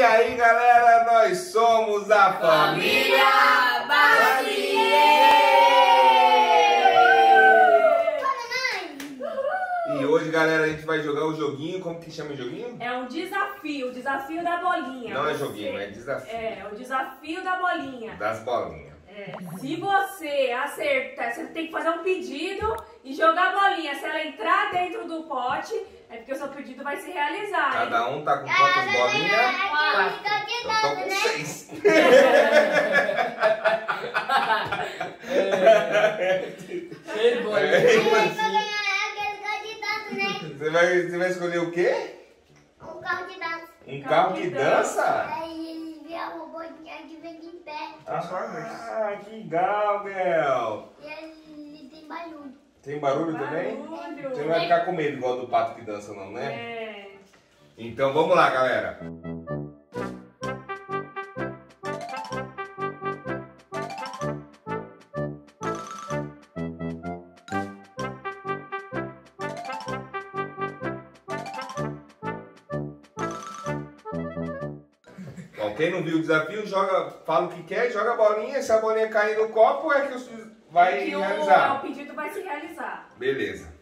E aí galera, nós somos a Família Bassi! E hoje galera, a gente vai jogar o joguinho, como que chama o joguinho? É um desafio, o desafio da bolinha. Não é joguinho, é desafio. É, o desafio da bolinha. Das bolinhas. É. Se você acertar, você tem que fazer um pedido e jogar a bolinha. Se ela entrar dentro do pote, é porque o seu pedido vai se realizar. Cada um tá com quantas bolinhas? Eu tô com 6. Cheio de bolinha. Você vai escolher o quê? Um carro de dança. Um carro de dança? Aí ele o robô que vem aqui em pé. Ah, que legal, Bel. E ele tem barulho. Tem barulho também? Barulho. Você não vai ficar com medo igual do pato que dança não, né? É. Então vamos lá, galera. Quem não viu o desafio, joga, fala o que quer, joga a bolinha. Se a bolinha cair no copo, é que vai realizar. O pedido vai se realizar. Beleza.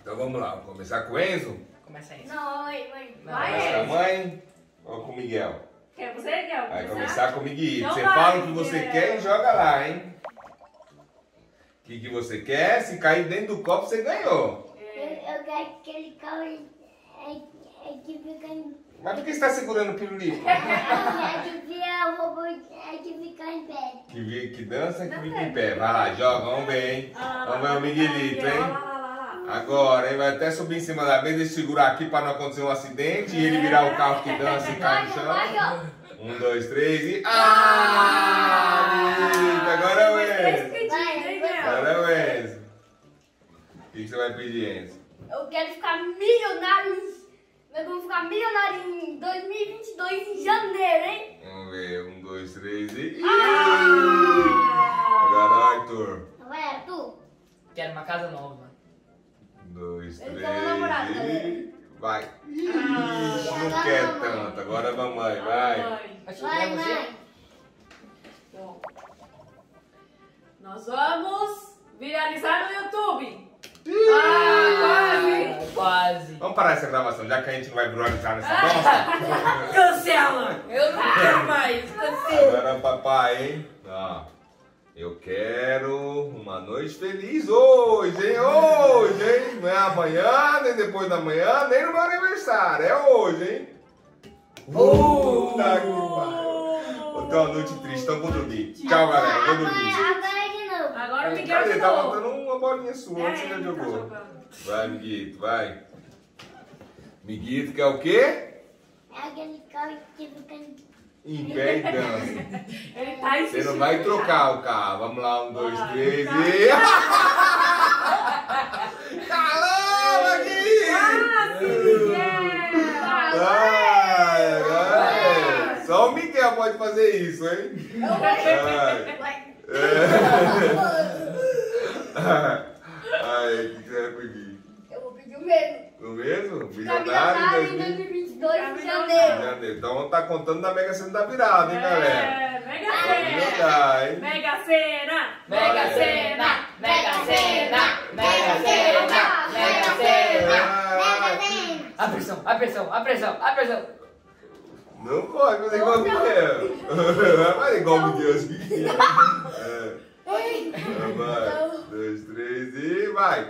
Então vamos lá. Vamos começar com o Enzo? Começa Enzo. Não, mãe. Vai, Enzo. Mãe ou com o Miguel? Quer você, Miguel? Vai começar com o Miguel. Você fala o que você quer e joga lá, hein? O que você quer? Se cair dentro do copo, você ganhou. Eu quero aquele carro que fica em... Mas por que você tá segurando o pirulito? É que fica em pé. Que dança, que fica em pé. Vai lá, joga, vamos ver, hein? Vamos ver o Miguelito, hein? Agora, hein? Vai até subir em cima da mesa e segurar aqui para não acontecer um acidente e ele virar o carro que dança e cai no chão. 1, 2, 3 e... Ah! Agora é o Enzo. Agora é o Enzo. O que você vai pedir, Enzo? Eu quero ficar milionário. Nós vamos ficar milionários em 2022, em janeiro, hein? Vamos ver, 1, 2, 3 e... Agora, Arthur. Vai, Arthur. Quero uma casa nova. 1, 2, 3 e... Vai. Não quer tanto, agora a mamãe, vai. Vai, mãe. Bom, nós vamos viralizar no YouTube. Ah, quase! Quase! Vamos parar essa gravação, já que a gente não vai viralizar nessa bosta. Cancela! Eu não quero mais! Cancela! Agora papai, hein? Ó, eu quero uma noite feliz hoje, hein? Hoje, hein? Não é amanhã, nem depois da manhã, nem no meu aniversário. É hoje, hein? Puta que pariu! Vou ter uma noite triste, então vou dormir. Tchau, galera, vou dormir. Agora o Miguel de novo. Tava dando uma bolinha sua antes que ele jogou. Tá vai, Miguito, vai. Miguito quer o quê? É aquele carro que fica em pé e dança. Ele tá insistindo. Você não vai trocar o carro. Vamos lá, 1, 2, 3 e... Calma, Miguito! Vai! Só o Miguel pode fazer isso, hein? Vai! Ai, o que você vai pedir? Eu vou pedir o mesmo. O mesmo? Milionário em 2022, em janeiro. Então tá contando da Mega Sena da Virada, hein, galera? É, Mega Sena! Mega Sena! Mega Sena! Mega Sena! Mega Sena! Mega Sena! A pressão, a pressão, a pressão, a pressão! Não pode fazer igual o Miguel. Mas é igual o Miguel. Vai, 2, 3 e vai.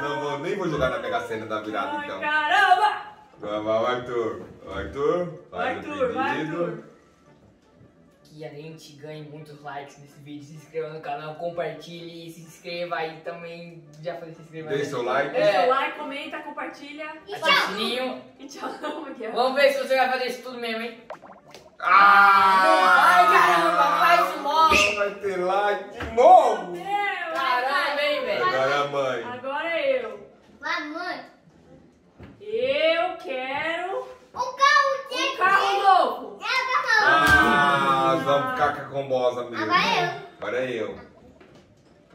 Não, nem vou jogar na Mega Sena da Virada então. Caramba! Vai, Arthur. Arthur, faz o pedido. Que a gente ganhe muitos likes nesse vídeo. Se inscreva no canal, compartilhe, se inscreva aí também. Já falei, se inscreva. Deixe seu like. Deixa seu like, comenta, compartilha. E tchau. E tchau, Miguel. Vamos ver se você vai fazer isso tudo mesmo, hein? Ai, caramba, faz isso logo. Vai ter like de novo. Caramba, hein, velho. Agora é a mãe. Agora é eu. Vai, mãe. Eu quero... Um carro louco. Vamos ficar com a combosa mesmo. Agora é eu. Agora é eu.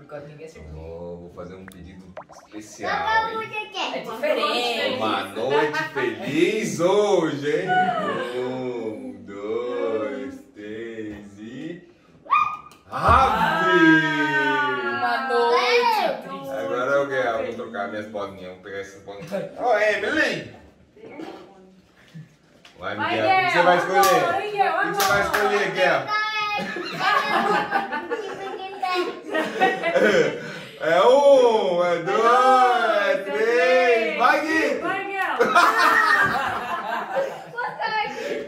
por causa de ninguém acertou. Oh, vou fazer um pedido especial, hein? É diferente. Uma noite feliz hoje, hein? 1, 2, 3 e... Ave! Uma noite triste. Agora eu quero, vou trocar minhas bolinhas, vou pegar essas bolinhas. Oh, Evelyn! Vai, Miguel, o que você vai escolher? O que você vai escolher, Miguel? É 1, é 2, é 3. Vai, Gui! Vai, Miguel!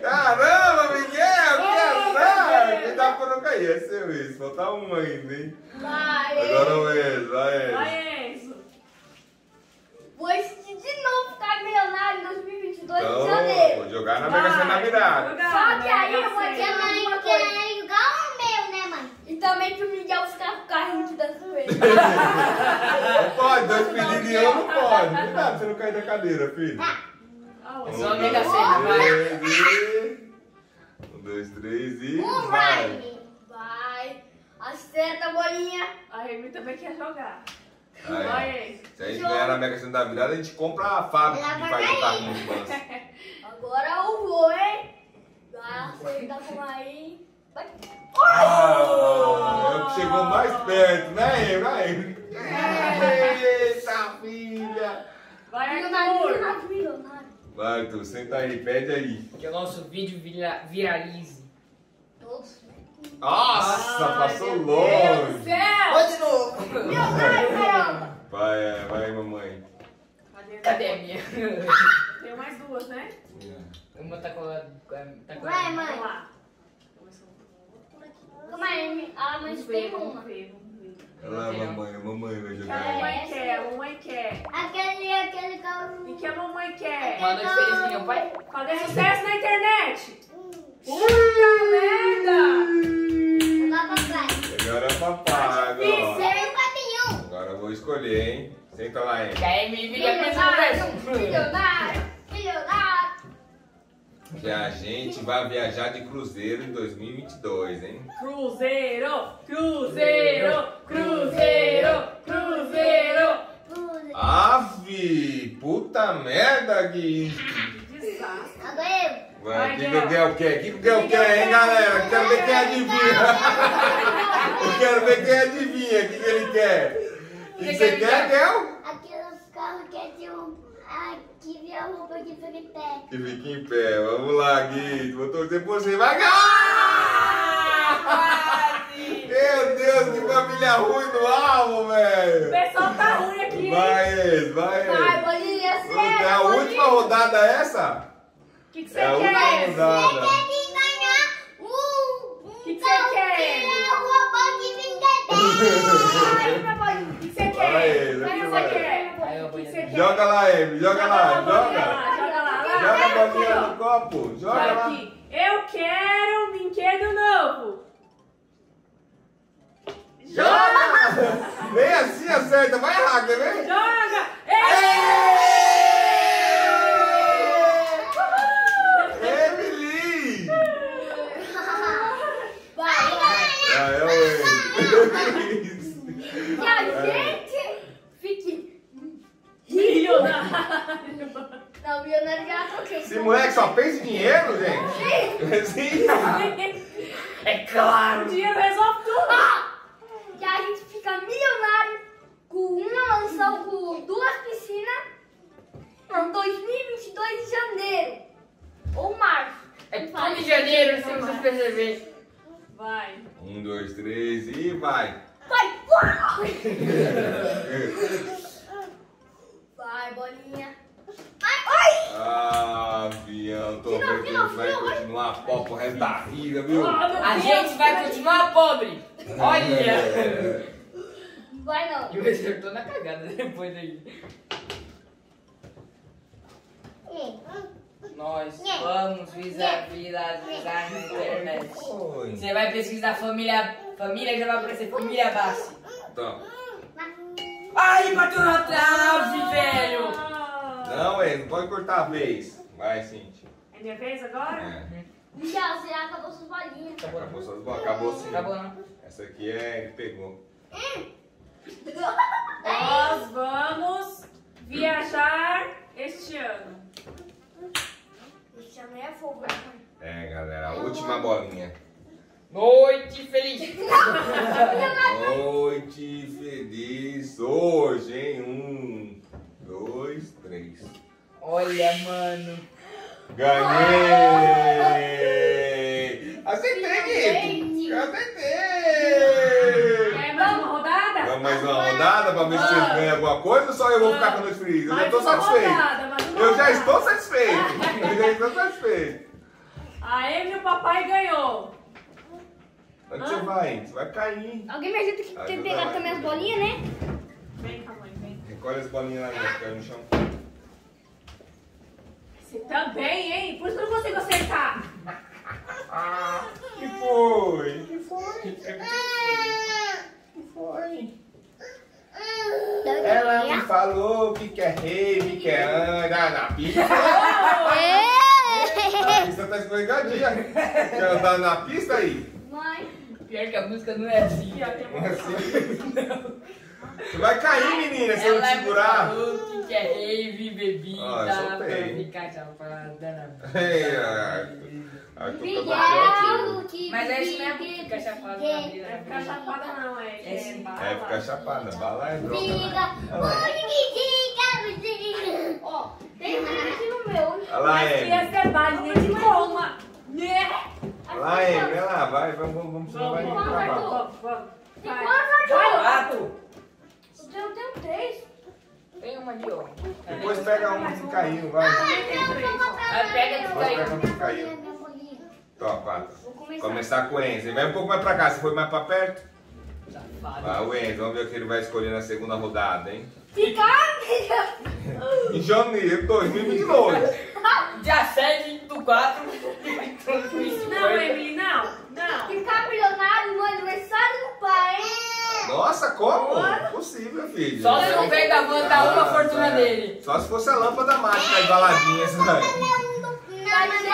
Caramba, Miguel! Que dá pra não cair? É seu isso. Falta uma ainda, hein? Vai! Agora o Enzo, vai, Enzo! Vai, Enzo! Vou assistir de novo ficar milionário em 2022 de janeiro! Vou jogar na Mega Sena da Virada! Só que aí eu vou adiantar e também pro Miguel ficar com o carrinho de dança com ele. Não pode, dois pedidos e eu não pode. Cuidado, você não cai da cadeira, filho. Só a Mega Sena, vai. 1, 2, 3 e... vai! Vai! Acerta a bolinha. A Remy também quer jogar. Aí, se a gente ganhar na Mega Sena da Virada, a gente compra a fábrica que faz o carrinho de dança. Agora eu vou, hein? Vai, acerta com aí. Vai! Oh! Chegou mais perto, né, Eva? Eita, filha! Vai, Arthur! Vai, Arthur, senta aí, pede aí. Que o nosso vídeo viralize. Nossa, ai, passou longe! Vai de novo! Meu Deus, caramba! Vai, vai, mamãe. Cadê a minha? Tem mais duas, né? Uma tá colada. Tá colada. Vai, mãe! Calma aí, a mãe tem uma. Ela é a mamãe vai jogar. A mamãe quer, a mamãe quer. Aquele carro. E que a mamãe quer? Manda feliz meu pai. Fazer sucesso na internet. Puta merda! Agora papai. Agora é papai, agora. Agora eu vou escolher, hein? Senta lá, hein? Quer me virar milionário? Que a gente vai viajar de cruzeiro em 2022, hein? Cruzeiro! Cruzeiro! Cruzeiro! Cruzeiro! Ave! Puta merda, Gui! Que desastre! Agora eu! Vai, Kiko quer o quê? Kiko quer o quê, hein, galera? Quero ver quem adivinha! Eu quero ver quem adivinha! O que ele quer? O que você quer, Kel? Aqueles carros que é de um... que vira a roupa que fica em pé. Que fica em pé. Vamos lá, Gui. Vou torcer por você. Vai ganhar! Meu Deus, que família ruim no alvo, velho. O pessoal tá ruim aqui. Vai. Vai, bolinha, sério. É a última rodada essa? O que você quer? Você quer ganhar um... O que você quer? Vira a roupa que fica em pé. Vai, o que você quer? Vai, você quer? Joga lá, Amy, joga lá. Joga a bolinha no copo, joga lá. Eu quero um brinquedo novo. Joga! Vem assim, acerta, vai errar, quer ver? Joga! Emily! Vai, é o não, milionário já troquei. Esse moleque só pensa em dinheiro, gente? Sim. É claro. O dinheiro resolve tudo. Que a gente fica milionário com uma mansão, com 2 piscinas. Não, 2022 de janeiro. Ou março. É tudo de janeiro, se vocês perceberem. Vai. 1, 2, 3 e vai. Vai, porra! Vai, bolinha. Ai! Ah, Bião, tô vendo que a gente vai continuar pobre o resto da vida, viu? A gente vai continuar pobre! Olha! Vai não! Eu acertou na cagada depois aí. Nós vamos visualizar na internet. Você vai pesquisar família já vai aparecer Família Bassi. Então. Ai, bateu na trave, velho! Não, ele não pode cortar a vez. Vai, Cintia. É minha vez agora? É. Michel, você já acabou suas bolinhas. Acabou suas bolinhas. Acabou sim. Acabou não. Essa aqui é que pegou. Nós vamos viajar este ano. Este ano é fogo. É, galera, a última bolinha. Noite feliz. Noite feliz hoje, hein? 1, 2, 3. Olha, mano. Ganhei! Acertei, Guito! Acertei! É mais uma rodada? Vamos mais uma rodada pra ver se vocês ganham alguma coisa ou só eu vou ficar com a noite feliz? Eu já tô satisfeito. Eu já estou satisfeito. Eu já estou satisfeito. Aê, meu papai ganhou. Onde você vai? Você vai cair. Alguém me ajuda que tem que pegar também as bolinhas, né? Vem, calma aí, vem. Recolhe as bolinhas lá, minha, caiu no chão. Você também, hein? Por isso que eu não consigo acertar. Que foi? Que foi? Que foi? Ela me falou que quer rei, que quer andar na pista. A pista tá escorregadinha. Quer andar na pista aí? Mãe. Pior que a música não é assim. Não é assim? Você vai cair, menina, se eu não te segurar. Que é rave, bebida, mas aí isso não é ficar chapada na vida. É ficar chapada não, é. É ficar chapada, bala é droga. Ó, tem um aqui no meu. Olha lá, é. Mas criança é base, nem de coma. Olha lá, é, vem lá, vai, vamos. Vai, eu tenho 3. Tem uma de ouro. Depois pega uma que caiu, vai. Pega uma que caiu. Top, 4. Começar com o Enzo. Vai um pouco mais pra cá. Você foi mais pra perto? Vai, o Enzo. Vamos ver o que ele vai escolher na segunda rodada, hein? Ficar? Em janeiro, 2029. Dia 7/4. Não, Emily, não. Ficar milionário no aniversário do pai, hein? Nossa, como? Impossível, filho. Só se não veio da van dar uma fortuna dele. Só se fosse a lâmpada mágica e baladinha, sabe? Vai ser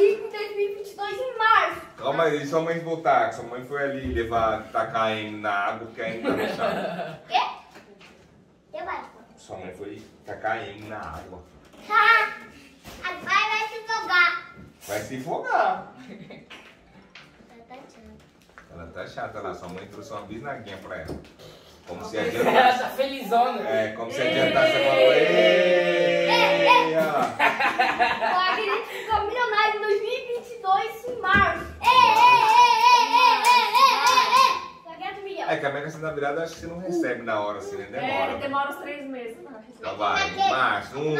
rico em 2022 em março. Calma aí, deixa a mãe voltar, que sua mãe foi ali levar, tacar na água, que ainda tá fechado. Quê? Eu vai. Sua mãe foi tacar na água. Agora vai se fogar. Vai se fogar. Ela tá chata lá, sua mãe trouxe uma bisnaguinha pra ela. Como se adiantasse. Ela tá felizona. É, como se adiantasse a falou. Eu acredito que fica milionário em 2022 em março. É que a Mega Sena da Virada acho que você não recebe na hora, assim, né? Demora. É, demora uns 3 meses. Então vai, em março. 1,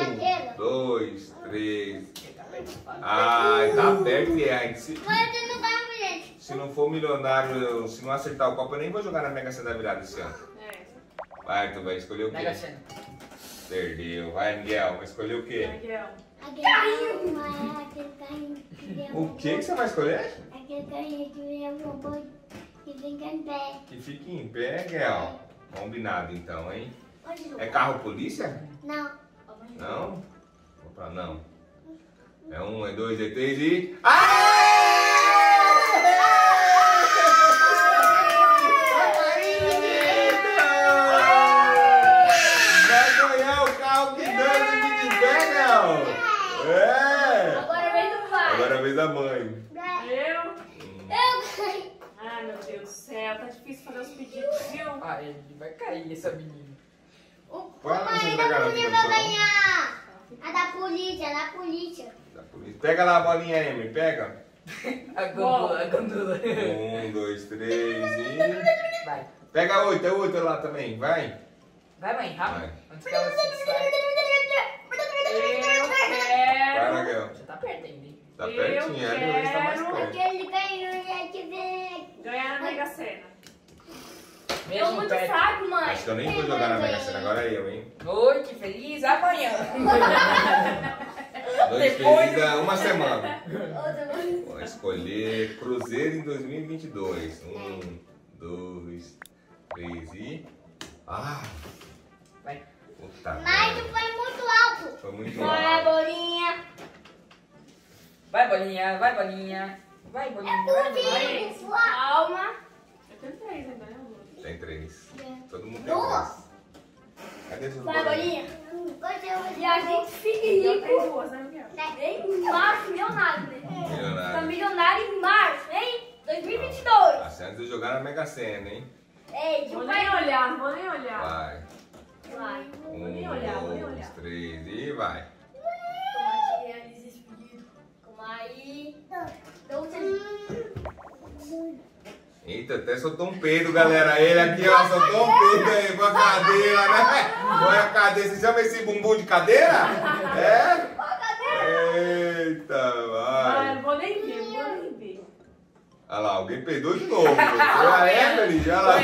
2, 3. Ai, tá perto e é. Se não for milionário, se não acertar o copo, eu nem vou jogar na Mega Sena da Virada esse ano. Vai, tu vai escolher o quê? Mega Sena. Perdeu. Vai, Miguel, vai escolher o quê? Miguel. Aquele carrinho que vem. O que que você vai escolher? Aquele carrinho que vem ao robô que fica em pé. Que fica em pé, Miguel. Combinado então, hein? É carro polícia? Não. Não? Opa, não. É 1, é 2, é 3 e... da mãe. Eu? Ah, meu Deus do céu, tá difícil fazer os pedidos, viu? Ah, ele vai cair, essa menina. O pai da polícia vai ganhar. A da polícia, a da polícia. Pega lá a bolinha, Emily, pega. A gôndola, a gôndola. 1, 2, 3 e... Vai. Pega a 8 lá também, vai. Vai, mãe, rápido. Antes que ela se saia. Você tá perto ainda, hein? Tá pertinho, a Luiz tá mais perto. Aquele ganhou, ganhar na Mega Sena. Tô muito fraco, mãe. Acho que eu nem vou jogar na Mega Sena, agora é eu, hein? Noite feliz amanhã. Noite feliz da uma semana. Vou escolher Cruzeiro em 2022. 1, 2, 3 e... Ah! Vai. Puta, mas foi muito alto. Foi muito alto. Vai, bolinha. Vai, bolinha, vai, bolinha. Vai, bolinha. Eu tô bem, pessoal. Calma. Eu tenho 3 agora. Tem três. Todo mundo tem duas. Cadê essas bolinhas? E a gente fica rico. Em março, milionário, né? Milionário. Tá milionário em março, hein? 2022. A chance de jogar na Mega Sena, hein? Ei, vou nem olhar, vou nem olhar. Vai. Vai. Vou nem olhar, vou nem olhar. Um, dois, três e vai. Como é que é desespero? Como aí? Então você... Eita, até soltou um peido, galera. Ele aqui, ó, soltou um peido aí com a cadeira, né? Olha a cadeira. Você chama esse bumbum de cadeira? É? Eita, vai. Não, não vou nem ver, não vou nem ver. Olha lá, alguém peidou de novo. Já é, Feliz? Já lá.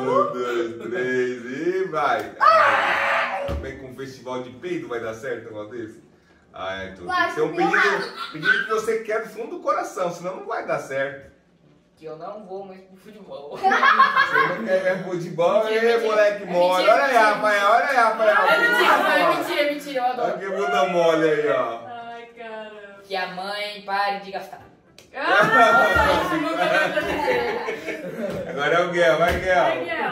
Um, dois, três e vai. Também com um festival de peido vai dar certo, uma desse? Ah, então tem que ser um pedido que você quer do fundo do coração, senão não vai dar certo. Que eu não vou mais pro futebol. Você não quer ver futebol, aí moleque mole. Olha aí, Rafael, olha aí, Rafael. É mentira, é mentira, eu adoro. Olha que bunda mole aí, ó. Ai, caramba. Que a mãe pare de gastar. Agora é o Guel, vai Guel.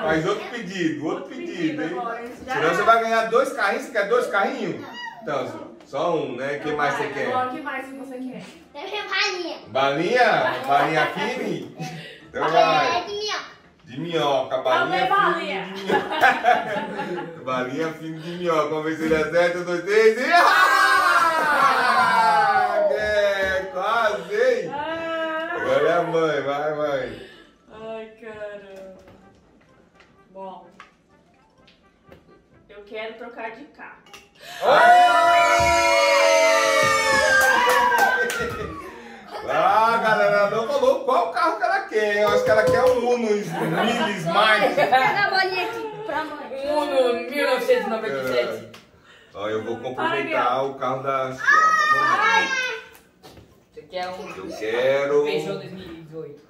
Faz outro pedido, hein? Senão você vai ganhar dois carrinhos, você quer dois carrinhos? Então, só um, né? O que mais você quer? O que mais você quer? Eu quero balinha. Balinha? Balinha Kimi? Então vai. De minhoca. De minhoca, balinha. Balinha. Balinha Kimi de minhoca. Vamos ver se ele acerta. Um, dois, três e... Ah! É, quase! Agora é a mãe. Vai, mãe. Ai, caramba. Bom. Eu quero trocar de carro. Ah, galera, não falou qual carro que ela quer. Eu acho que ela quer um Uno Mini Smart. Pega a bolinha aqui pra mãe. Uno 1997. Ó, eu vou complementar o carro da Chiara. Você quer um? Eu quero. Peugeot 2008.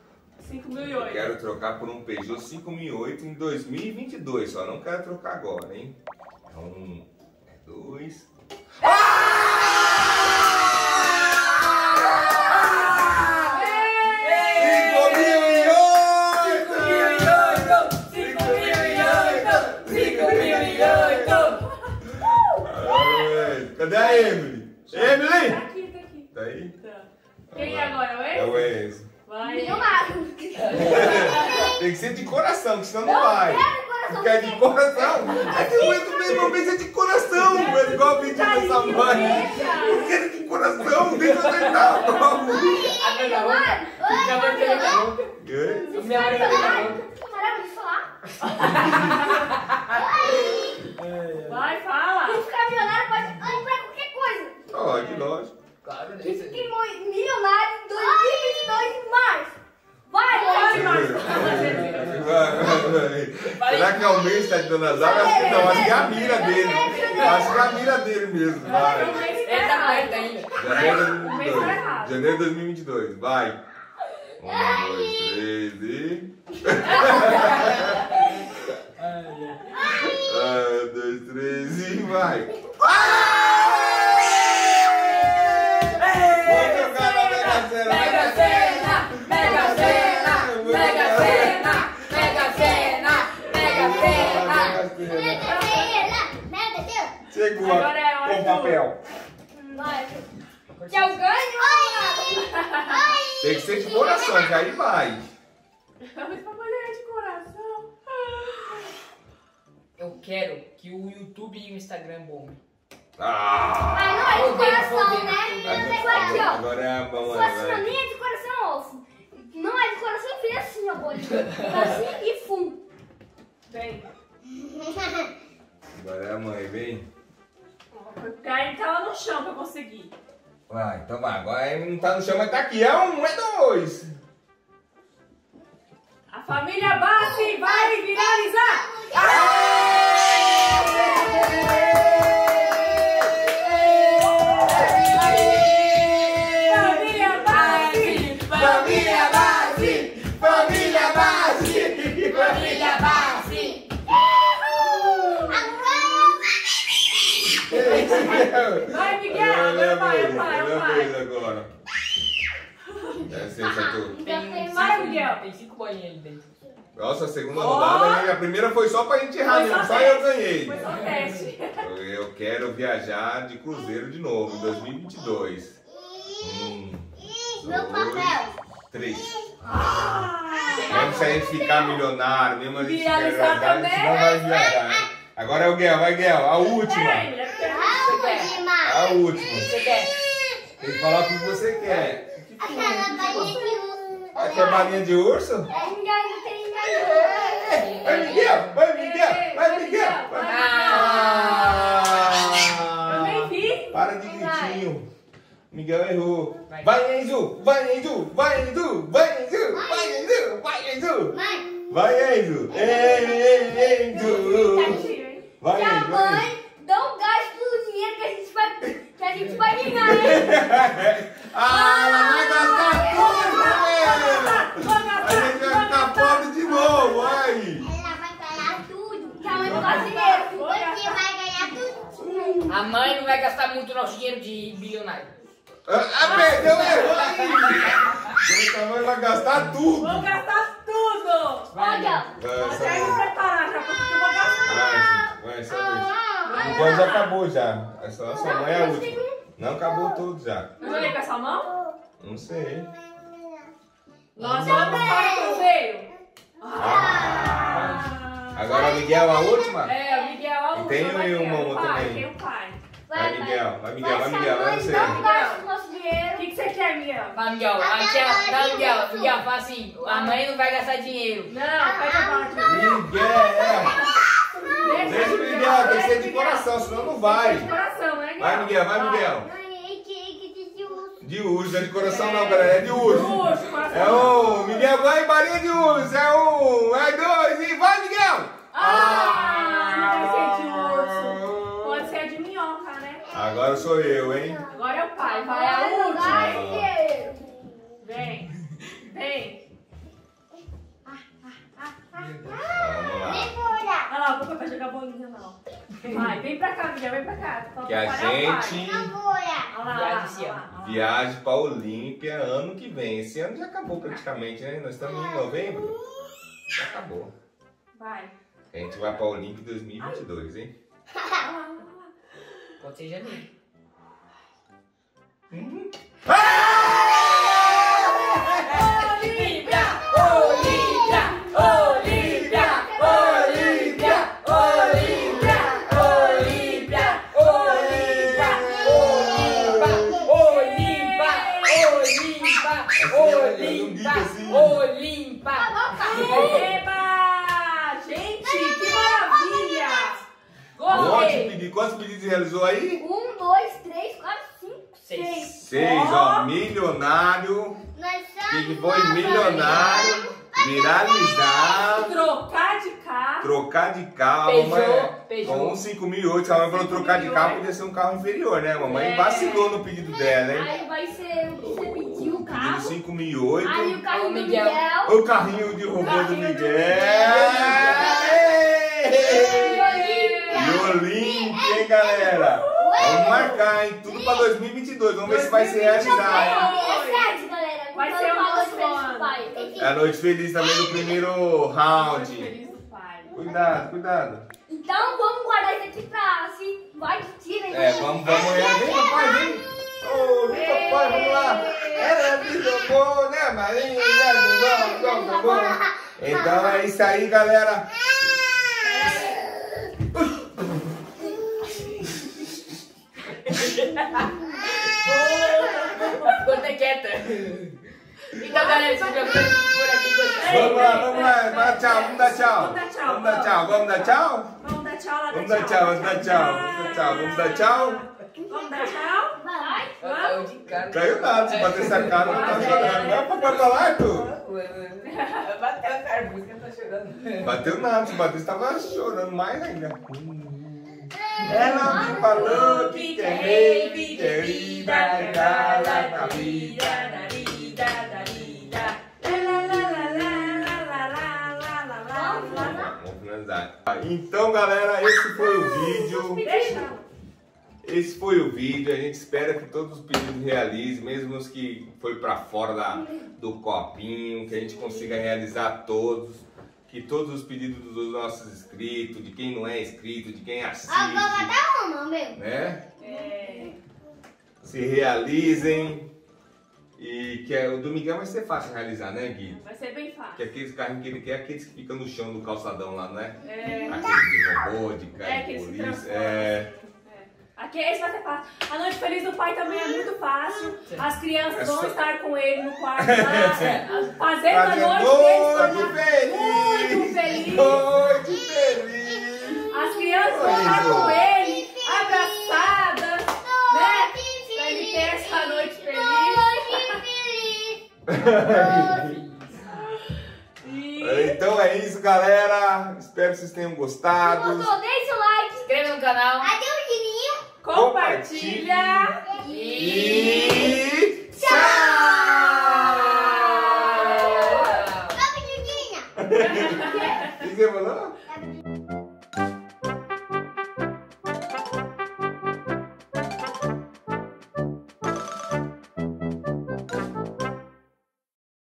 5.008. Eu quero trocar por um Peugeot 5.008 em 2022. Só não quero trocar agora, hein? Então. Dois. Ah! 5.008! 5.008! 5.008! Cadê a Emily? Emily! Tá aqui, tá aqui. Tá aí? Tá. Quem é agora? É o Enzo? Vai. Tem que ser de coração, que senão não vai. Quer de coração? É que o Enzo mesmo pensa de coração, mas igual pedindo essa mãe. Eu quero de coração, deixa eu tentar. Para de falar. Vai, fala. Se ficar milionário, pode comprar qualquer coisa. Pode, lógico. Claro, né? Fiquei milionário em 2022 em março. Será que é o mês da Dona Zara? Acho que não, acho que é a mira dele. Acho que é a mira dele mesmo. Vai. Ele tá mais ainda. Janeiro de 2022. Vai. Um, dois, três e. Um, dois, três e vai. Chegou com papel. Vai. Que eu ganho? Oi. Tem que ser de coração, que aí vai. Mas pra poder de coração. Eu quero que o YouTube e o Instagram bombem. Ah, não é de coração, né? Agora é a mão. Se fosse pra mim é de coração osso. Não é de coração, eu fiz assim, ó, bolha. Assim e fum. Vem. Agora é a mãe, vem. Ele tá lá no chão pra conseguir. Ah, então vai. Agora ele não tá no chão, mas tá aqui. É um, é dois. A família Bassi vai viralizar. Família Bassi, família Bassi, família Bassi, família Bassi. Vai, Miguel! Agora vai, vai, vai! Essa é a tua. Para, Miguel. Tem 5 bolinhas ali dentro. Nossa, a segunda rodada, a primeira foi só pra gente errar mesmo, só eu ganhei. Foi só teste. Eu quero viajar de cruzeiro de novo, em 2022. Meu papel. 3. Mesmo se a gente ficar milionário, mesmo a gente quer viajar, a gente não vai viajar. Agora é o Guel, vai Guel, a última. A última. Você quer? Tem que falar o que você quer. Aquela balinha de urso. Aquela balinha de urso? Vai Miguel, vai Miguel, vai Miguel. Eu nem vi. Para de gritinho. Miguel errou. Vai Enzo, vai Enzo, vai Enzo, vai Enzo, vai Enzo, vai Enzo. Vai Enzo. Vai Enzo. Mãe, dá um gás pro dinheiro que a gente vai ganhar, hein? Ah, ela vai gastar tudo, velho. A gente vai ficar pobre de novo, vai. Ela vai ganhar tudo. Que a mãe vai ganhar tudo. A mãe não vai gastar muito nosso dinheiro de bilionário. Ah, perdeu, errou aí! Então vai gastar tudo! Vou gastar tudo! Olha! Você vai me preparar já, porque eu vou gastar! Vai, só isso. Então já acabou já. Essa mão é a última. Não acabou tudo já. Não vai com essa mão? Não sei. Nossa, ela não para o cruzeiro! Agora o Miguel a última? É, o Miguel a última. E tem uma outra também. Tem o pai. Vai, Miguel, vai, Miguel, vai, Miguel, vai você. Não gasta do nosso dinheiro. O que você quer, Miguel? Vai, Miguel, Miguel, fala assim, a mãe não vai gastar dinheiro. Não, vai acabar dinheiro. Miguel, deixa o Miguel, tem que ser de coração, senão não vai. De coração, né, Miguel? Vai, Miguel, vai, Miguel. De urso, não é de coração não, galera, é de urso. É um, Miguel, vai, balinha de urso, é um, é dois, e vai, Miguel. Ah, não vai ser de urso. Agora sou eu, hein? Agora é o pai, vai a última. Vem, vem. Olha lá, o Boca vai jogar bolinha, não. Vai, vem pra cá, filha, vem pra cá. Que a gente viaje pra Olímpia ano que vem. Esse ano já acabou praticamente, né? Nós estamos em novembro. Já acabou. Vai. A gente vai pra Olímpia em 2022, hein? Pode ser janeiro. Olímpia! Olímpia! Olímpia! Olímpia! Olímpia! Olímpia! Olímpia! Olímpia! Olímpia! Olímpia! Olímpia! Quantos pedidos você realizou aí? 1, 2, 3, 4, 5, 6. 6, ó, milionário. Que foi milionário. Viralizar. Trocar de carro. Trocar de carro. Peugeot, mamãe, Peugeot. Com um 5.008, a mamãe falou trocar de carro, podia ser um carro inferior, né? A mamãe vacilou no pedido dela, hein? Aí vai ser o que você pediu, o carro. 5.008. Aí o carro do Miguel. O carrinho de robô do Miguel. Olímpia, hein, galera? Vamos marcar, hein? Tudo pra 2022. Vamos ver se vai ser realizado. Vai ser uma noite feliz do pai. É a noite feliz também do primeiro round. Cuidado, cuidado. Então vamos guardar isso aqui pra assim, vai de tira. É, vamos realizar. Vem, papai, vem. Ô, vem, papai, vamos lá. Ela me jogou, né, Marinha? Então é isso aí, galera. Então, galera, por aqui. Vamos lá, tchau, vamos dar tchau. Vamos dar tchau. Vai. Caiu nada, se bater essa cara, não tá chorando. Não, papai, tá lá, tu? Bateu a cara, por isso que eu tô chorando. Bateu nada, se bater, você tava chorando mais ainda. Ela me falou que é rei, que é vida, da vida, da vida, da vida, lá. Então, galera, esse foi o vídeo. Esse foi o vídeo. A gente espera que todos os pedidos realizem, mesmo os que foi para fora do copinho, que a gente consiga realizar todos, que todos os pedidos dos nossos inscritos, de quem não é inscrito, de quem assiste, né? Se realizem. E que o domingão vai ser fácil de realizar, né, Gui? Vai ser bem fácil. Porque aqueles carrinhos que ele quer, aqueles que ficam no chão do calçadão lá, né? É. Aqueles de robô, de carro, de polícia. É. Aqui esse vai ser fácil. A noite feliz do pai também é muito fácil. As crianças vão estar com ele no quarto lá, fazendo a noite deles muito feliz. Muito feliz. As crianças vão estar com ele, abraçadas, né? Pra ele ter essa noite feliz. Então é isso, galera. Espero que vocês tenham gostado. Se gostou, deixa o like, se inscreva no canal. Compartilha e...